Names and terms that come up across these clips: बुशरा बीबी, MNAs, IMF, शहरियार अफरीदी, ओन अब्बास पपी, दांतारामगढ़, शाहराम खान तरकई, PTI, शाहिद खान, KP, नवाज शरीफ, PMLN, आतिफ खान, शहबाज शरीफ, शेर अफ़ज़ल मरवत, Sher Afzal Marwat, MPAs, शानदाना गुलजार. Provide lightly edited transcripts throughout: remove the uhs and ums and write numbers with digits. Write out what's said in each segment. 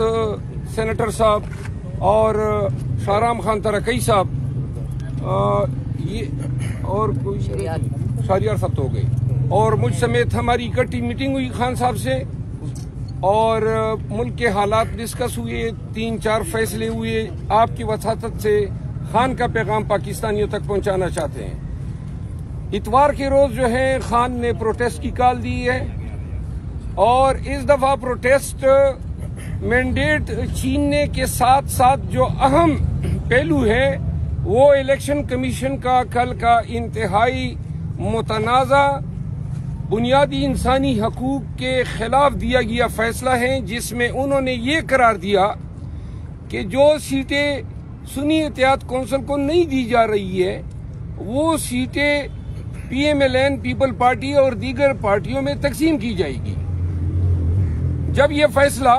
Senator साहब और शाहराम खान तरकई साहब ये और शहरियार साहब तो हो गई और मुझ समेत हमारी इकट्ठी मीटिंग हुई खान साहब से और मुल्क के हालात डिस्कस हुए, 3-4 फैसले हुए। आपकी वसातत से खान का पैगाम पाकिस्तानियों तक पहुंचाना चाहते हैं। इतवार के रोज जो है खान ने प्रोटेस्ट की काल दी है और इस दफा प्रोटेस्ट मैंडेट छीनने के साथ साथ जो अहम पहलू है वो इलेक्शन कमीशन का कल का इंतहाई मुतनाज़ा बुनियादी इंसानी हकूक के खिलाफ दिया गया फैसला है, जिसमें उन्होंने ये करार दिया कि जो सीटें सुन्नी एहतियात कौंसिल को नहीं दी जा रही है वो सीटें पीएमएलएन पीपल पार्टी और दीगर पार्टियों में तकसीम की जाएगी। जब ये फैसला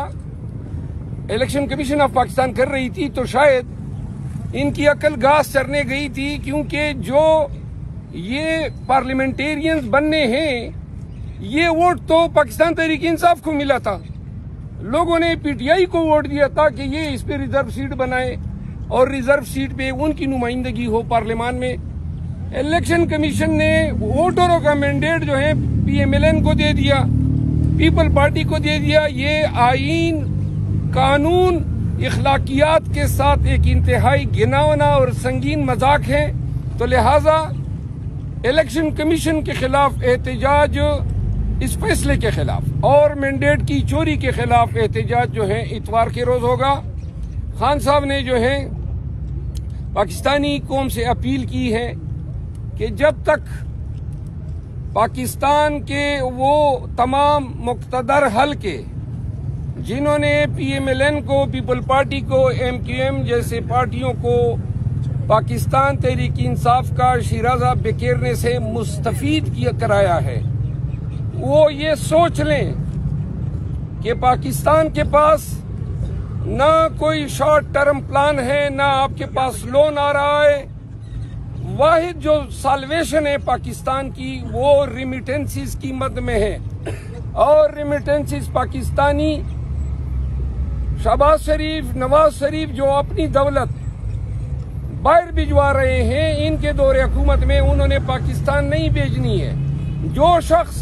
इलेक्शन कमीशन ऑफ पाकिस्तान कर रही थी तो शायद इनकी अकल घास चरने गई थी, क्योंकि जो ये पार्लियामेंटेरियंस बनने हैं ये वोट तो पाकिस्तान तहरीक इंसाफ को मिला था। लोगों ने पीटीआई को वोट दिया था कि ये इस पे रिजर्व सीट बनाए और रिजर्व सीट पे उनकी नुमाइंदगी हो पार्लियामान में। इलेक्शन कमीशन ने वोटरों का मैंडेट जो है पीएमएलएन को दे दिया, पीपल पार्टी को दे दिया। ये आईन कानून इखलाकियात के साथ एक इंतहाई घिनौना और संगीन मजाक है। तो लिहाजा इलेक्शन कमीशन के खिलाफ एहतजाज इस फैसले के खिलाफ और मैंडेट की चोरी के खिलाफ एहतजाज जो है इतवार के रोज होगा। खान साहब ने जो है पाकिस्तानी कौम से अपील की है कि जब तक पाकिस्तान के वो तमाम मुक्तदर हलके जिन्होंने पीएमएलएन को, पीपल पार्टी को, एमक्यूएम जैसे पार्टियों को पाकिस्तान तहरीक इंसाफ का शिराजा बिखेरने से मुस्तफीद किया कराया है, वो ये सोच लें कि पाकिस्तान के पास ना कोई शॉर्ट टर्म प्लान है, ना आपके पास लोन आ रहा है। वाहिद जो साल्वेशन है पाकिस्तान की वो रिमिटेंसेस की मद में है और रिमिटेंसेस पाकिस्तानी शहबाज शरीफ, नवाज शरीफ जो अपनी दौलत बाहर भिजवा रहे हैं, इनके दौरे हुकूमत में उन्होंने पाकिस्तान नहीं भेजनी है। जो शख्स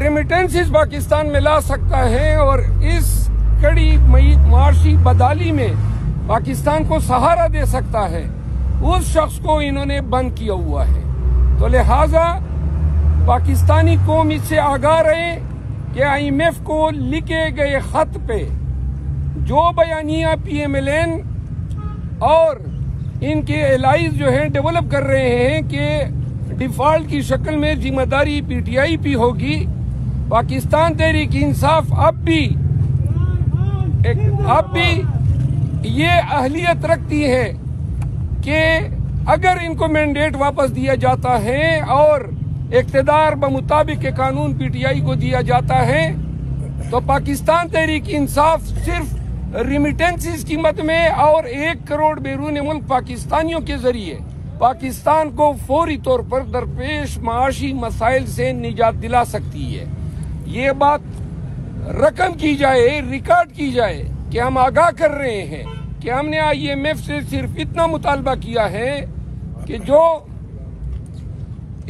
रिमिटेंसेस पाकिस्तान में ला सकता है और इस कड़ी माशी बदहाली में पाकिस्तान को सहारा दे सकता है, उस शख्स को इन्होंने बंद किया हुआ है। तो लिहाजा पाकिस्तानी कौम इससे आगाह रहे कि IMF को लिखे गए खत पे जो बयानिया पीएमएलएन और इनके एलाइज जो हैं डेवलप कर रहे हैं कि डिफॉल्ट की शक्ल में जिम्मेदारी पीटीआई भी होगी, पाकिस्तान तहरीक इंसाफ अब भी ये अहलियत रखती है कि अगर इनको मैंडेट वापस दिया जाता है और इक़्तिदार बमुताबिक के कानून पीटीआई को दिया जाता है तो पाकिस्तान तहरीक इंसाफ सिर्फ रिमिटेंसेस की मद में और 1 करोड़ बैरून मुल्क पाकिस्तानियों के जरिए पाकिस्तान को फौरी तौर पर दरपेश माशी मसाइल से निजात दिला सकती है। ये बात रकम की जाए, रिकॉर्ड की जाए कि हम आगाह कर रहे हैं कि हमने IMF से सिर्फ इतना मुतालबा किया है कि जो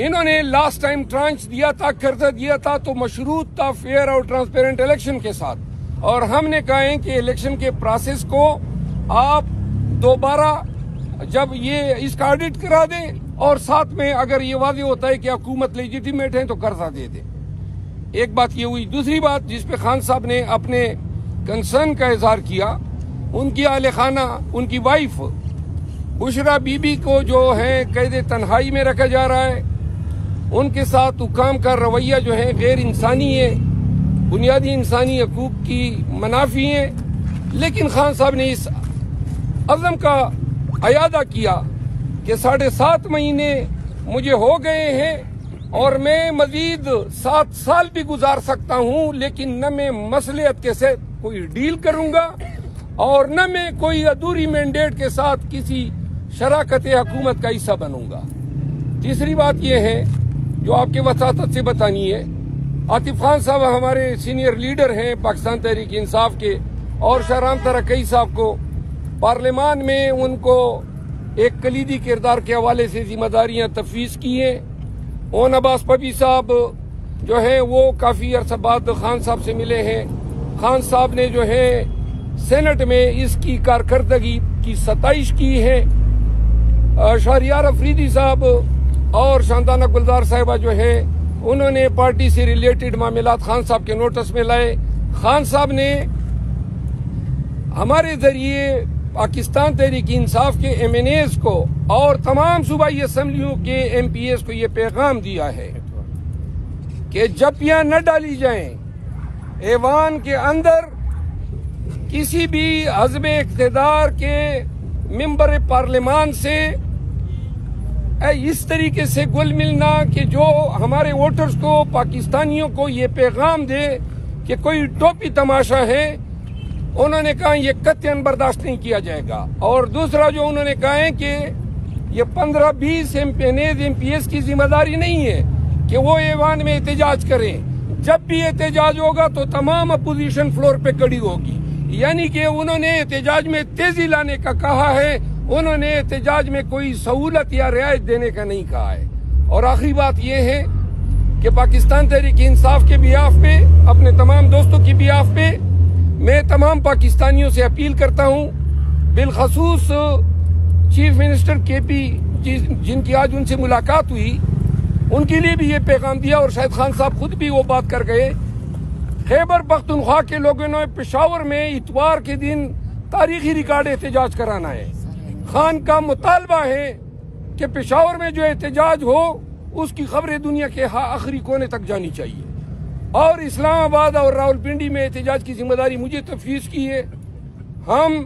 इन्होंने लास्ट टाइम ट्रांच दिया था, कर्जा दिया था तो मशरूत था फेयर और ट्रांसपेरेंट इलेक्शन के साथ, और हमने कहा है कि इलेक्शन के प्रोसेस को आप दोबारा जब ये इसका ऑडिट करा दें और साथ में अगर ये वादे होता है कि हुकूमत लेजिटिमेट है तो कर्जा दे दें। एक बात ये हुई। दूसरी बात जिस पे खान साहब ने अपने कंसर्न का इजहार किया, उनकी आले खाना, उनकी वाइफ बुशरा बीबी को जो है कैद तन्हाई में रखा जा रहा है, उनके साथ हुकाम का रवैया जो है गैर इंसानी है, बुनियादी इंसानी हकूक की मनाफी है। लेकिन खान साहब ने इस अज़म का अयादा किया कि 7.5 महीने मुझे हो गए हैं और मैं मजीद 7 साल भी गुजार सकता हूं, लेकिन न मैं मसलियत के साथ कोई डील करूंगा और न मैं कोई अधूरी मैंडेट के साथ किसी शराकत हकूमत का हिस्सा बनूंगा। तीसरी बात यह है जो आपके वसातत से बतानी है। आतिफ खान साहब हमारे सीनियर लीडर हैं पाकिस्तान तहरीक इंसाफ के, और शाहराम तरक्की साहब को पार्लियामान में उनको एक कलीदी किरदार के हवाले से जिम्मेदारियां तफवीज़ की हैं। ओन अब्बास पपी साहब जो हैं वो काफ़ी अरसा बाद खान साहब से मिले हैं। खान साहब ने जो है सेनेट में इसकी कारकर्दगी की सताइश की है। शहरियार अफरीदी साहब और शानदाना गुलजार साहिबा जो है उन्होंने पार्टी से रिलेटेड मामलात खान साहब के नोटिस में लाए। खान साहब ने हमारे जरिए पाकिस्तान तहरीक इंसाफ के MNAs को और तमाम सूबाई असम्बलियों के MPAs को ये पैगाम दिया है कि जपियां न डाली जाएं, ऐवान के अंदर किसी भी हज़ब इख्तिदार के मेंबर पार्लियामान से इस तरीके से गुल मिलना कि जो हमारे वोटर्स को, पाकिस्तानियों को ये पैगाम दे कि कोई टोपी तमाशा है। उन्होंने कहा ये कतईन बर्दाश्त नहीं किया जाएगा। और दूसरा जो उन्होंने कहा है कि ये 15-20 MPAs की जिम्मेदारी नहीं है कि वो ऐवान में एहतजाज करें, जब भी एहतजाज होगा तो तमाम अपोजिशन फ्लोर पे खड़ी होगी। यानी कि उन्होंने एहतजाज में तेजी लाने का कहा है, उन्होंने एहतजाज में कोई सहूलत या रियायत देने का नहीं कहा है। और आखिरी बात यह है कि पाकिस्तान तहरीक इंसाफ के बिहाफ पे, अपने तमाम दोस्तों के बिहाफ पे मैं तमाम पाकिस्तानियों से अपील करता हूँ, बिलखसूस चीफ मिनिस्टर KP जिनकी आज उनसे मुलाकात हुई, उनके लिए भी ये पैगाम दिया। और शाहिद खान साहब खुद भी वो बात कर गए। खैबर पख्तूनख्वा के लोगों ने पेशावर में इतवार के दिन तारीखी रिकॉर्ड एहतजाज कराना है। खान का मुतालबा है कि पेशावर में जो एहतजाज हो उसकी खबरें दुनिया के आखिरी कोने तक जानी चाहिए। और इस्लामाबाद और रावलपिंडी में एहतजाज की जिम्मेदारी मुझे तफवीज़ की है। हम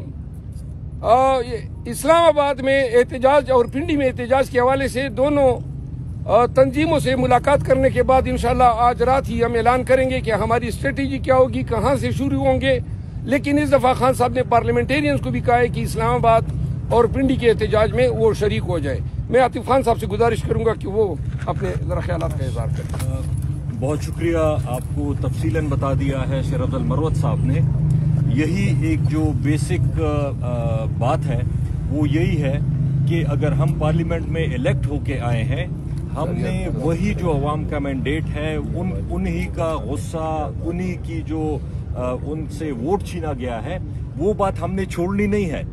इस्लामाबाद में एहतजाज और पिंडी में एहतजाज के हवाले से दोनों तंजीमों से मुलाकात करने के बाद इंशाल्लाह आज रात ही हम ऐलान करेंगे कि हमारी स्ट्रेटेजी क्या होगी, कहाँ से शुरू होंगे। लेकिन इस दफ़ा खान साहब ने पार्लियामेंटेरियंस को भी कहा है कि इस्लामाबाद और पिंडी के एहतजाज में वो शरीक हो जाए। मैं आतिफ खान साहब से गुजारिश करूंगा कि वो अपने ज़रा ख्यालात का इज़हार करें। बहुत शुक्रिया, आपको तफसीलन बता दिया है शेर अफ़ज़ल मरवत साहब ने। यही एक जो बेसिक बात है वो यही है कि अगर हम पार्लियामेंट में इलेक्ट होके आए हैं, हमने वही जो अवाम का मैंडेट है, उन्हीं का गुस्सा, उन्हीं की जो उनसे वोट छीना गया है, वो बात हमने छोड़नी नहीं है।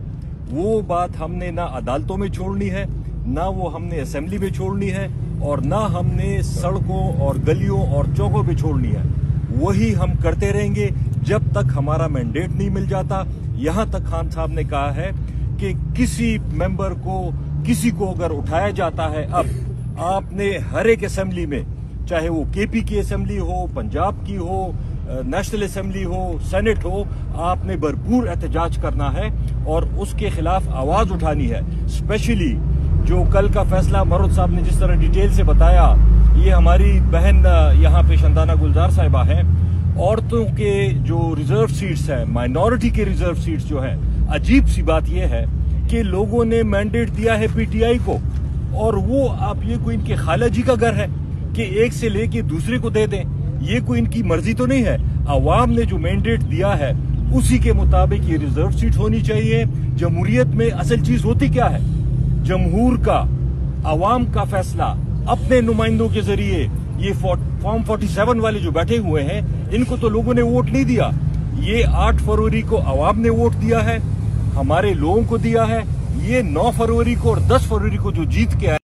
वो बात हमने ना अदालतों में छोड़नी है, ना वो हमने असेंबली में छोड़नी है, और ना हमने सड़कों और गलियों और चौकों पे छोड़नी है। वही हम करते रहेंगे जब तक हमारा मैंडेट नहीं मिल जाता। यहाँ तक खान साहब ने कहा है कि किसी मेंबर को, किसी को अगर उठाया जाता है, अब आपने हर एक असेंबली में, चाहे वो KP की असेंबली हो, पंजाब की हो, नेशनल असेंबली हो, सेनेट हो, आपने भरपूर एहतजाज करना है और उसके खिलाफ आवाज उठानी है। स्पेशली जो कल का फैसला मरवत साहब ने जिस तरह डिटेल से बताया, ये हमारी बहन यहाँ पे शानदाना गुलजार साहिबा हैं। औरतों के जो रिजर्व सीट्स हैं, माइनॉरिटी के रिजर्व सीट्स जो हैं, अजीब सी बात यह है कि लोगों ने मैंडेट दिया है PTI को, और वो आप ये कोई इनके खाला जी का घर है कि एक से लेके दूसरे को दे दें। ये कोई इनकी मर्जी तो नहीं है। अवाम ने जो मैंडेट दिया है उसी के मुताबिक ये रिजर्व सीट होनी चाहिए। जमहूरियत में असल चीज होती क्या है? जमहूर का, अवाम का फैसला अपने नुमाइंदों के जरिए। ये फॉर्म 47 वाले जो बैठे हुए हैं, इनको तो लोगों ने वोट नहीं दिया। ये 8 फरवरी को अवाम ने वोट दिया है, हमारे लोगों को दिया है। ये 9 फरवरी को और 10 फरवरी को जो जीत के